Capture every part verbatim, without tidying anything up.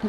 よ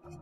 You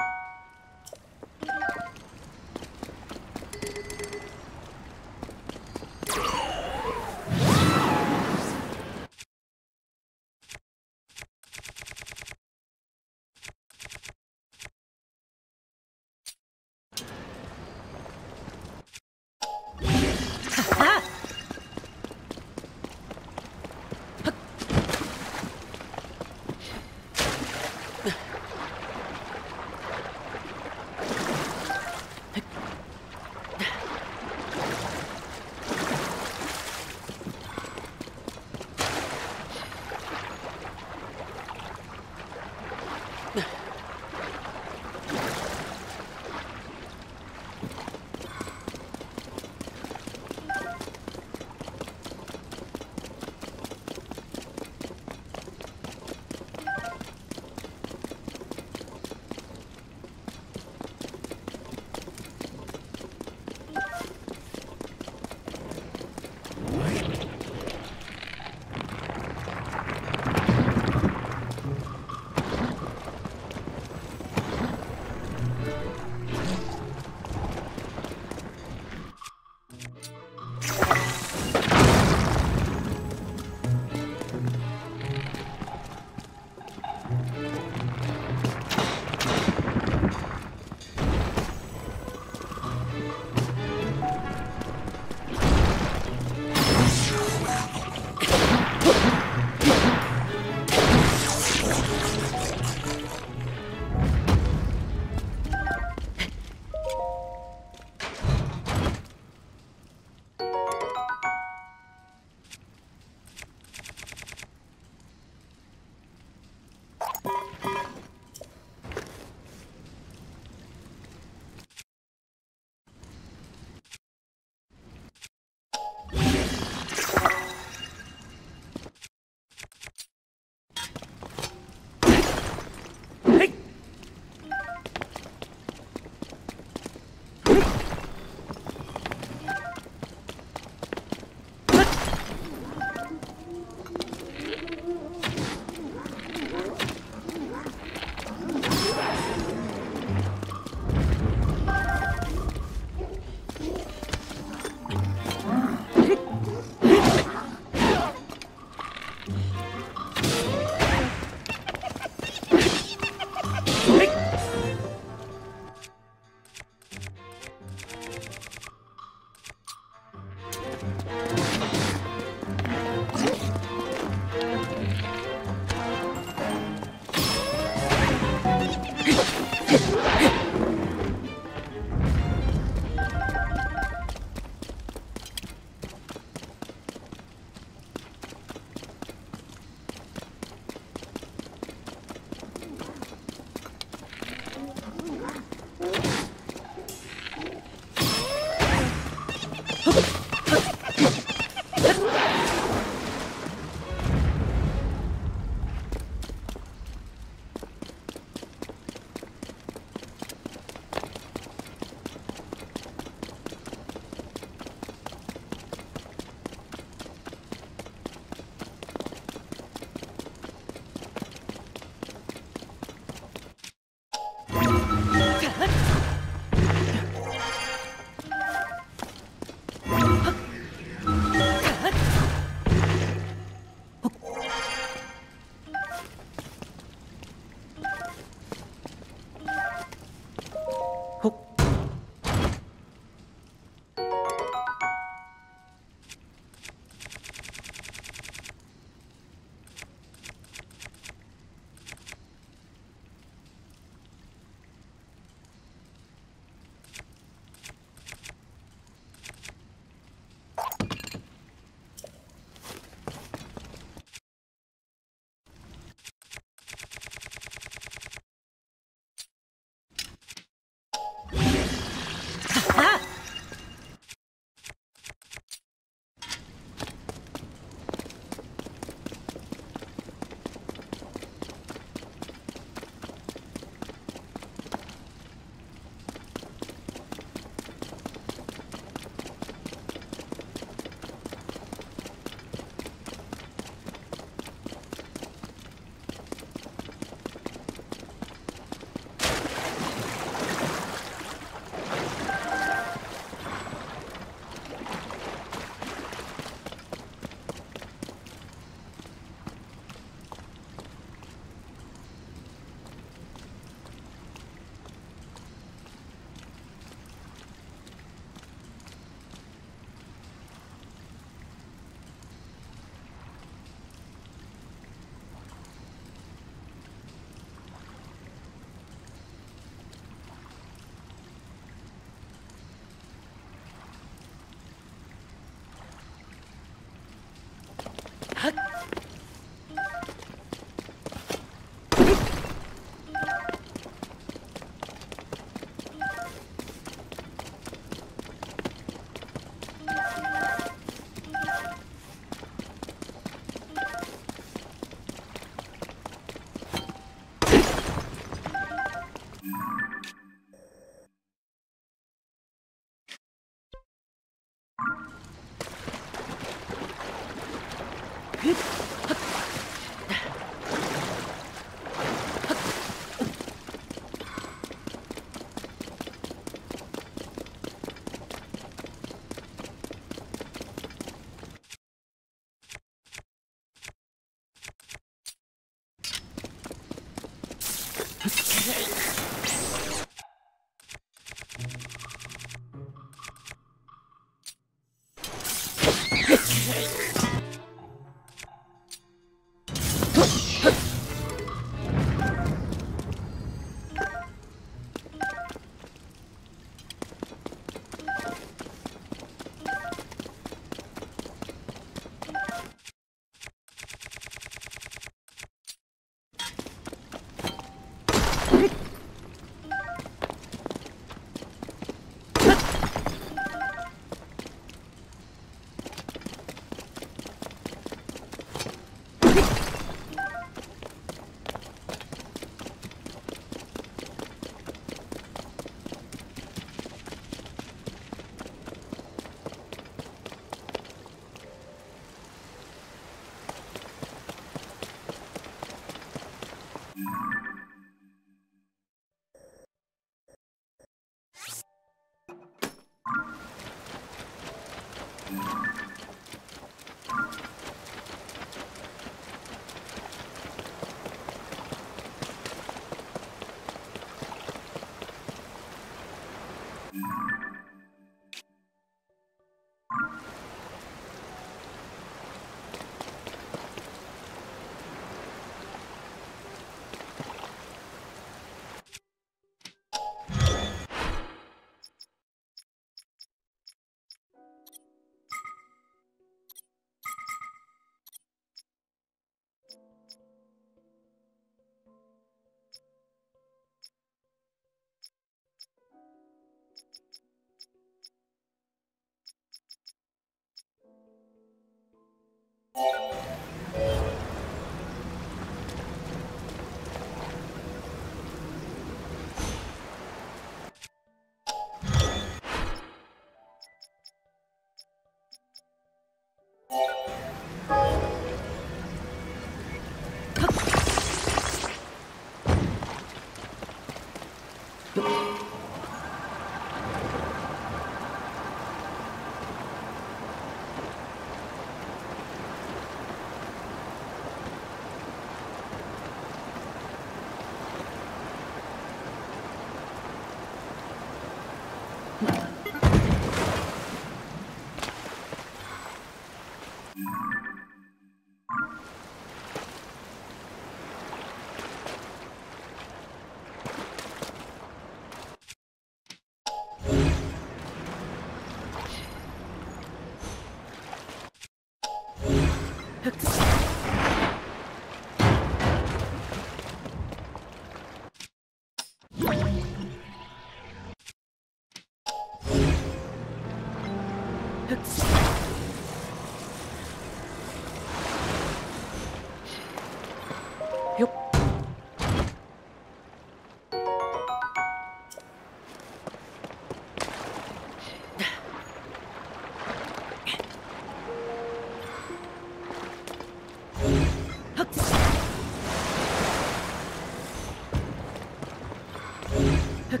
Good.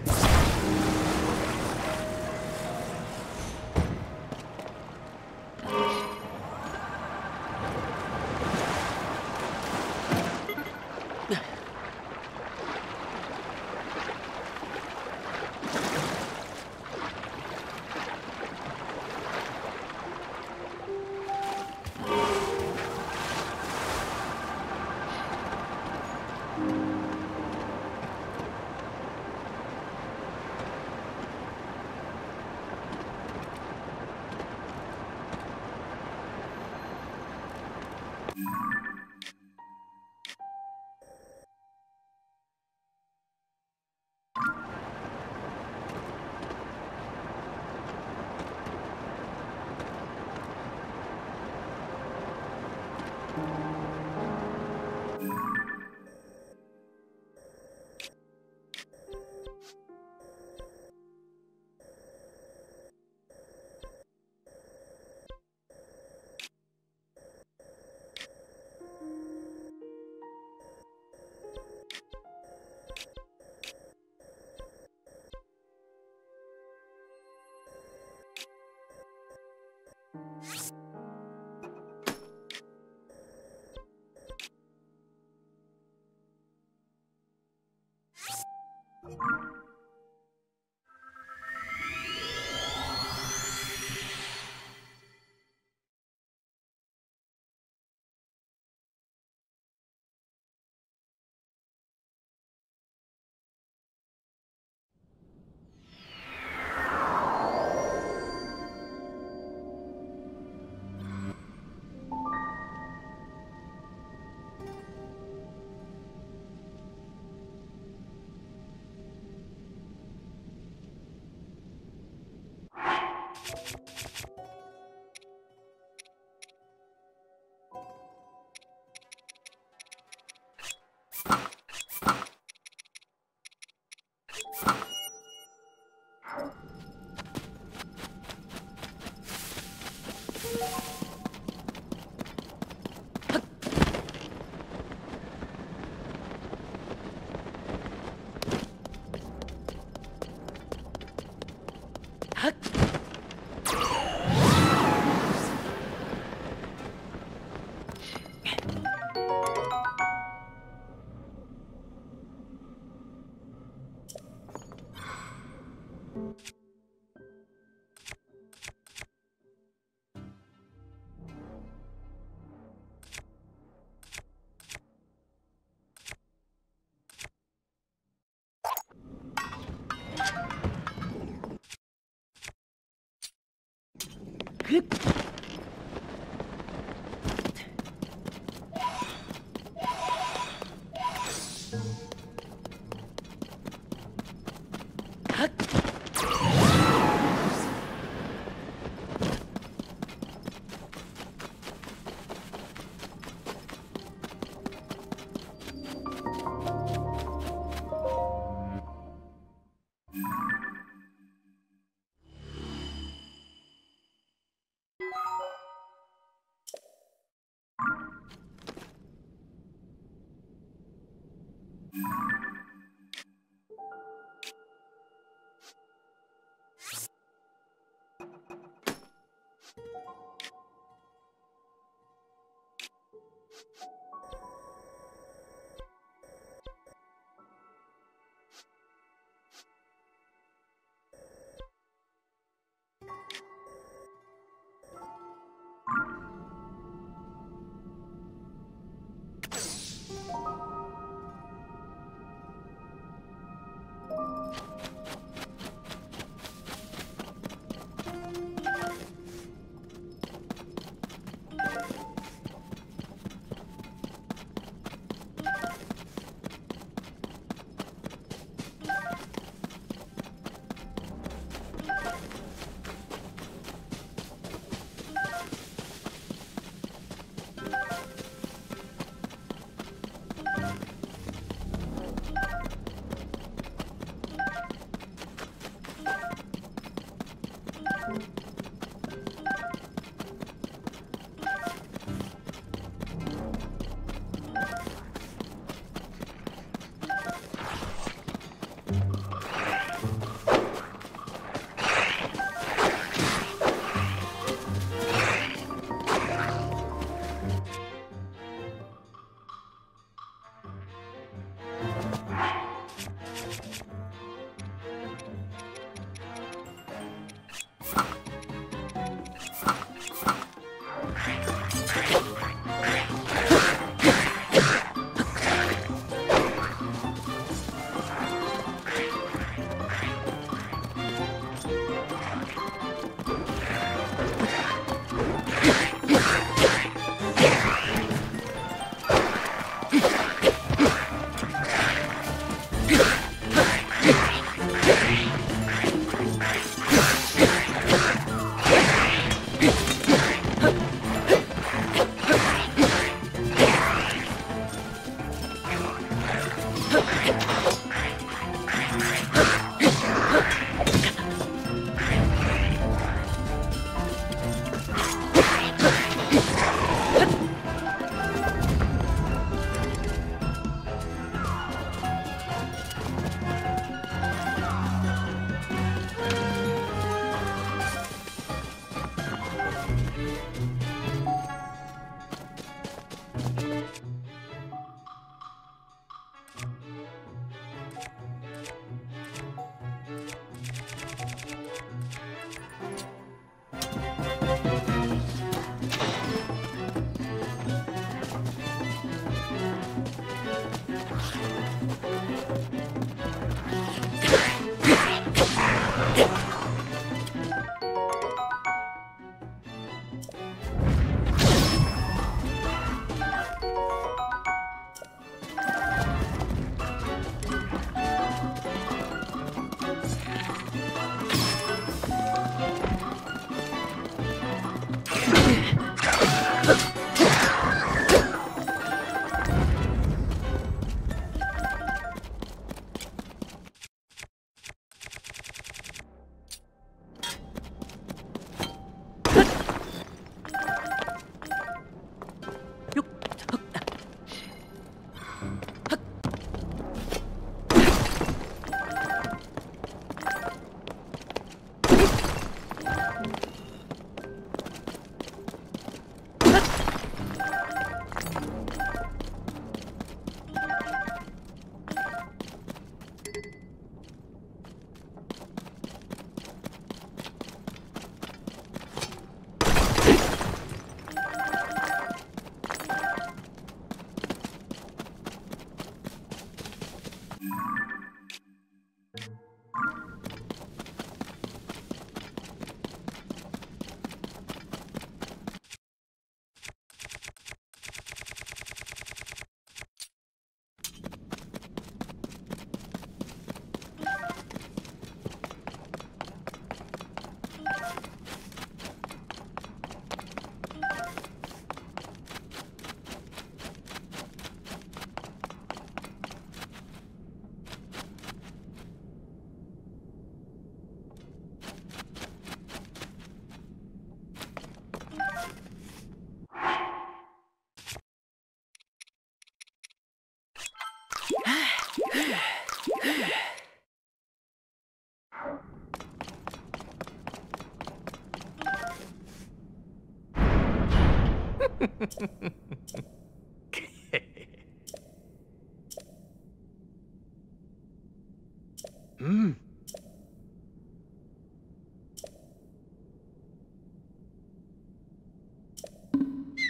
Hmm.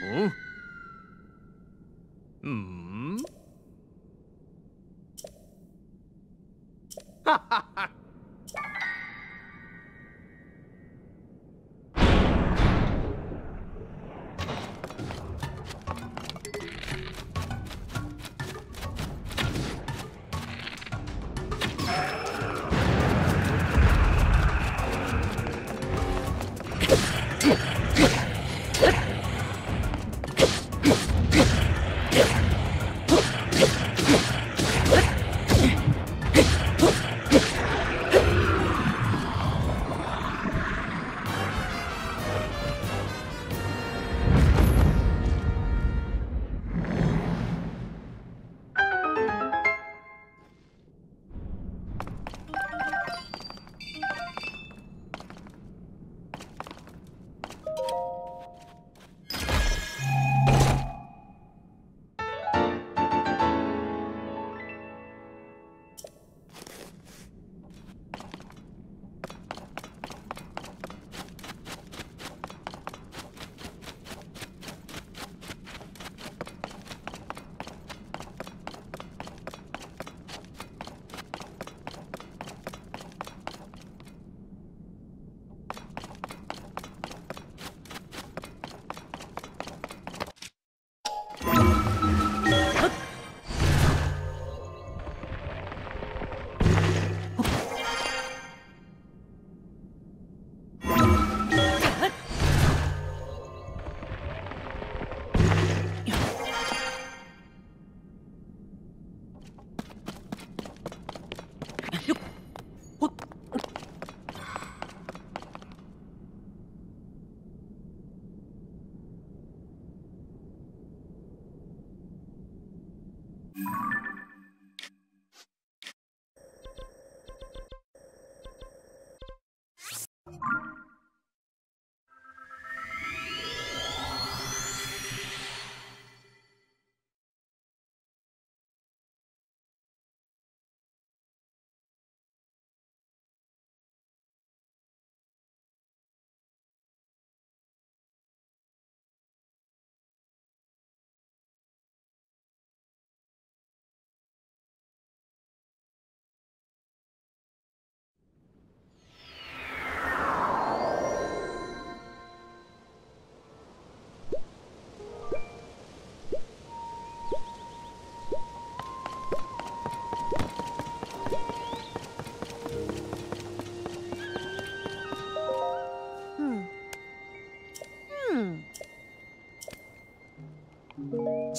Oh. Hmm. Ha ha ha.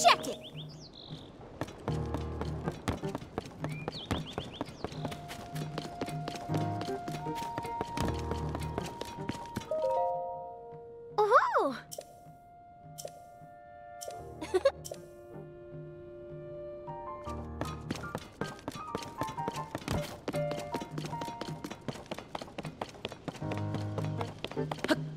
Check it. Oh!